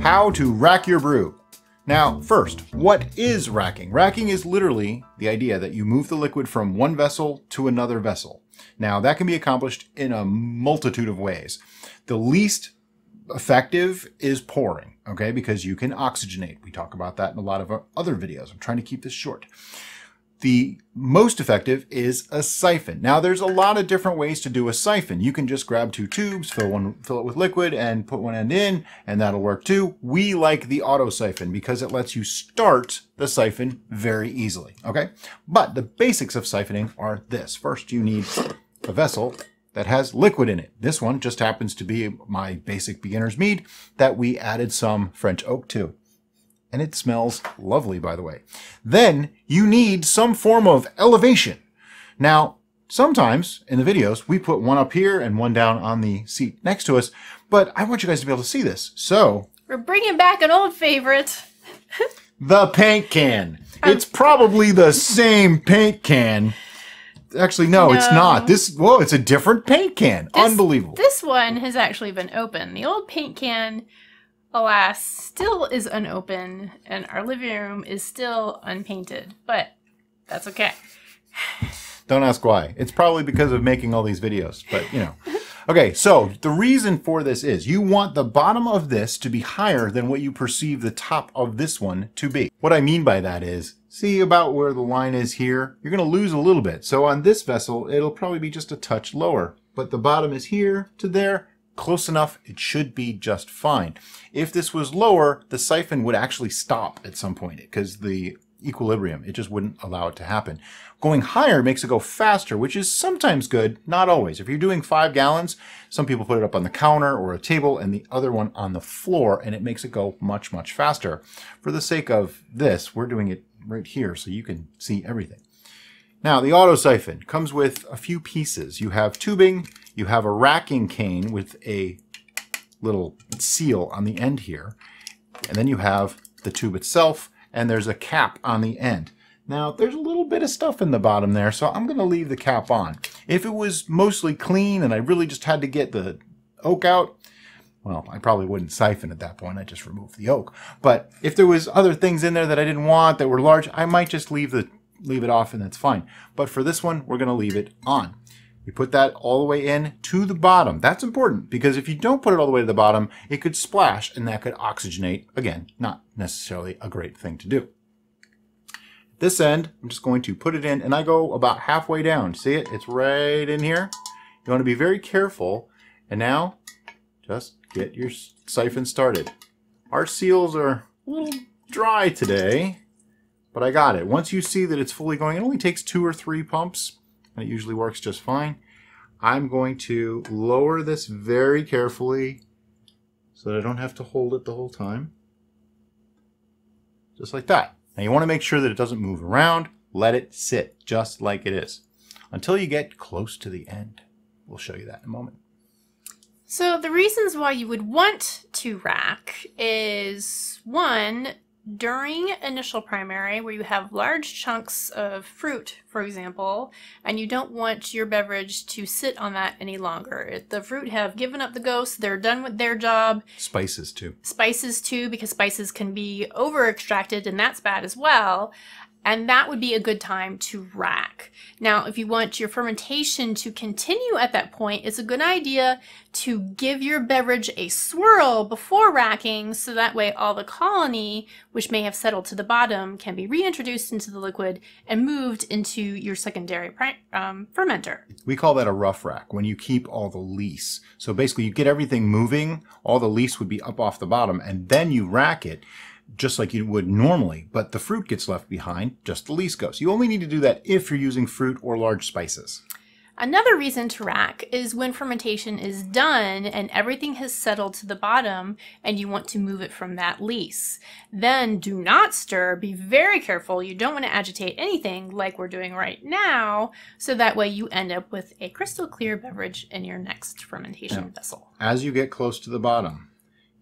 How to rack your brew. Now, first, what is racking? Racking is literally the idea that you move the liquid from one vessel to another vessel. Now, that can be accomplished in a multitude of ways. The least effective is pouring, okay? Because you can oxygenate. We talk about that in a lot of our other videos. I'm trying to keep this short. The most effective is a siphon. Now, there's a lot of different ways to do a siphon. You can just grab two tubes, fill it with liquid and put one end in, and that'll work too. We like the auto siphon because it lets you start the siphon very easily, okay? But the basics of siphoning are this. First, you need a vessel that has liquid in it. This one just happens to be my basic beginner's mead that we added some French oak to. And it smells lovely, by the way. Then you need some form of elevation. Now, sometimes in the videos, we put one up here and one down on the seat next to us, but I want you guys to be able to see this, so. We're bringing back an old favorite. The paint can. It's probably the same paint can. Actually, no, it's not. This, whoa, it's a different paint can. Unbelievable. This one has actually been open. The old paint can, alas, still is unopened, and our living room is still unpainted, but that's okay. Don't ask why. It's probably because of making all these videos, but you know. Okay, so the reason for this is you want the bottom of this to be higher than what you perceive the top of this one to be. What I mean by that is, see about where the line is here? You're going to lose a little bit. So on this vessel, it'll probably be just a touch lower, but the bottom is here to there. Close enough, it should be just fine. If this was lower, the siphon would actually stop at some point because the equilibrium, it just wouldn't allow it to happen. Going higher makes it go faster, which is sometimes good, not always. If you're doing 5 gallons, some people put it up on the counter or a table and the other one on the floor, and it makes it go much, much faster. For the sake of this, we're doing it right here so you can see everything. Now, the auto siphon comes with a few pieces. You have tubing, you have a racking cane with a little seal on the end here, and then you have the tube itself, and there's a cap on the end. Now, there's a little bit of stuff in the bottom there, so I'm gonna leave the cap on. If it was mostly clean and I really just had to get the oak out, well, I probably wouldn't siphon at that point. I just removed the oak. But if there was other things in there that I didn't want that were large, I might just leave it off, and that's fine. But for this one, we're gonna leave it on. You put that all the way in to the bottom. That's important because if you don't put it all the way to the bottom, it could splash and that could oxygenate. Again, not necessarily a great thing to do. At this end, I'm just going to put it in and I go about halfway down. See it? It's right in here. You want to be very careful. And now just get your siphon started. Our seals are a little dry today, but I got it. Once you see that it's fully going, it only takes 2 or 3 pumps. And it usually works just fine. I'm going to lower this very carefully so that I don't have to hold it the whole time. Just like that. Now you want to make sure that it doesn't move around. Let it sit just like it is until you get close to the end. We'll show you that in a moment. So the reasons why you would want to rack is, one, during initial primary, where you have large chunks of fruit, for example, and you don't want your beverage to sit on that any longer. If the fruit have given up the ghost, they're done with their job. Spices too. Spices too, because spices can be over-extracted, and that's bad as well. And that would be a good time to rack. Now, if you want your fermentation to continue at that point, it's a good idea to give your beverage a swirl before racking, so that way all the colony, which may have settled to the bottom, can be reintroduced into the liquid and moved into your secondary fermenter. We call that a rough rack, when you keep all the lees. So basically, you get everything moving, all the lees would be up off the bottom, and then you rack it, just like you would normally, but the fruit gets left behind, just the lees goes. You only need to do that if you're using fruit or large spices. Another reason to rack is when fermentation is done and everything has settled to the bottom and you want to move it from that lees. Then do not stir, be very careful. You don't want to agitate anything like we're doing right now, so that way you end up with a crystal clear beverage in your next fermentation vessel. As you get close to the bottom,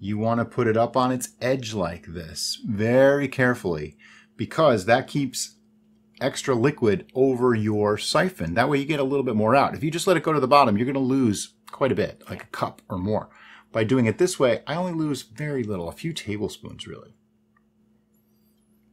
you want to put it up on its edge like this, very carefully, because that keeps extra liquid over your siphon. That way you get a little bit more out. If you just let it go to the bottom, you're going to lose quite a bit, like a cup or more. By doing it this way, I only lose very little, a few tablespoons really.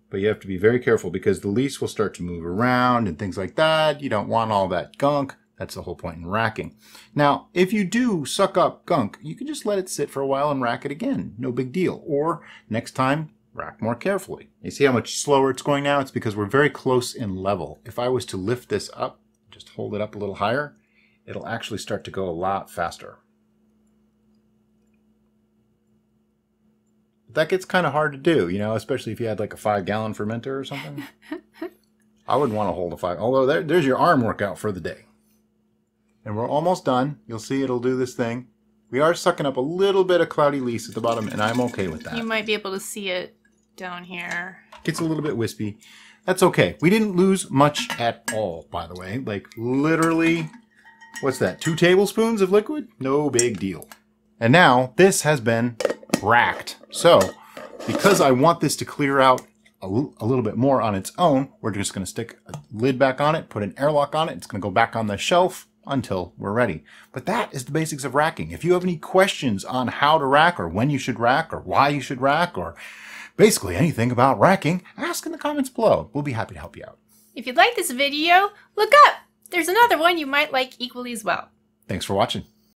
But you have to be very careful because the leaves will start to move around and things like that. You don't want all that gunk. That's the whole point in racking. Now, if you do suck up gunk, you can just let it sit for a while and rack it again. No big deal. Or next time, rack more carefully. You see how much slower it's going now? It's because we're very close in level. If I was to lift this up, just hold it up a little higher, it'll actually start to go a lot faster. But that gets kind of hard to do, you know, especially if you had like a 5-gallon fermenter or something. I wouldn't want to hold a 5, although there's your arm workout for the day. And we're almost done. You'll see it'll do this thing. We are sucking up a little bit of cloudy lease at the bottom, and I'm okay with that. You might be able to see it down here. Gets a little bit wispy. That's okay. We didn't lose much at all, by the way. Like, literally, what's that, 2 tablespoons of liquid? No big deal. And now, this has been racked. So, because I want this to clear out a little bit more on its own, we're just going to stick a lid back on it, put an airlock on it. It's going to go back on the shelf until we're ready. But that is the basics of racking. If you have any questions on how to rack or when you should rack or why you should rack or basically anything about racking, ask in the comments below. We'll be happy to help you out. If you'd like this video, look up. There's another one you might like equally as well. Thanks for watching.